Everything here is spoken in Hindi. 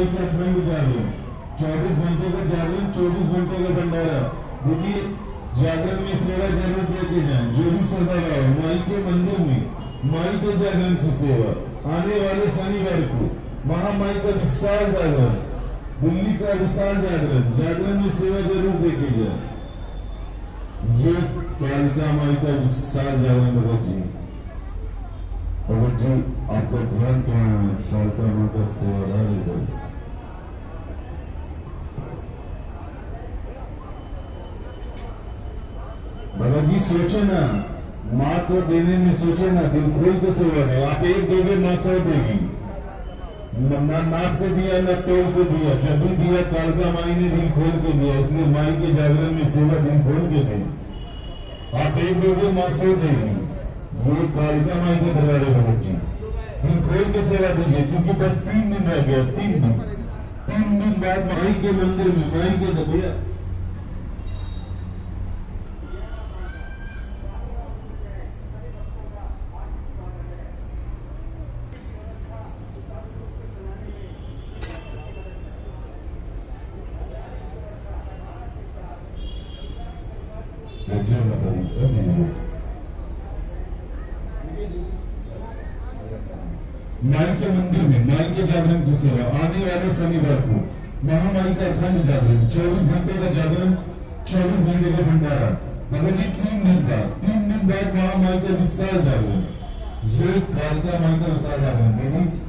एक तरफ बंद जागरण 24 घंटे का जागरण 24 घंटे का भंडारा, क्योंकि जागरण में सेवा जरूर देते जाए। जो भी सदा है माई के मंदिर में माई के जागरण की सेवा, आने वाले शनिवार को महामाई का विशाल जागरण, दिल्ली का विशाल जागरण, जागरण में सेवा जरूर देती जाए। ये कालिका माई का विशाल जागरण भगत जी। भगत जी आपका ध्यान कहाँ है? कालिका माँ का सेवादार इधर। भगत जी सोचे ना, माँ को देने में सोचे ना, दिल खोल के सेवा दे। आप एक दोगे माँ सौ देगी। ना नाप के दिया ना तोल के दिया, जब भी दिया कालिका माई ने दिल खोल के दिया। इसलिए माई के जागरण में सेवा दिल खोल के दे। आप एक दोगे माँ सौ देगी। ये कालिका माई के दरबार है भगत जी। दिन खोल के सेवा दीजिए, क्योंकि बस 3 दिन रह गया। 3 दिन बाद माई के मंदिर में माई के दरबार। माई के मंदिर में माई के जागरण की सेवा, आने वाले शनिवार को महामाई का अखंड जागरण, 24 घंटे का जागरण, 24 घंटे का भंडारा। भगत जी 3 दिन बाद महामाई का विशाल जागरण। ये कालिका माई का विशाल जागरण।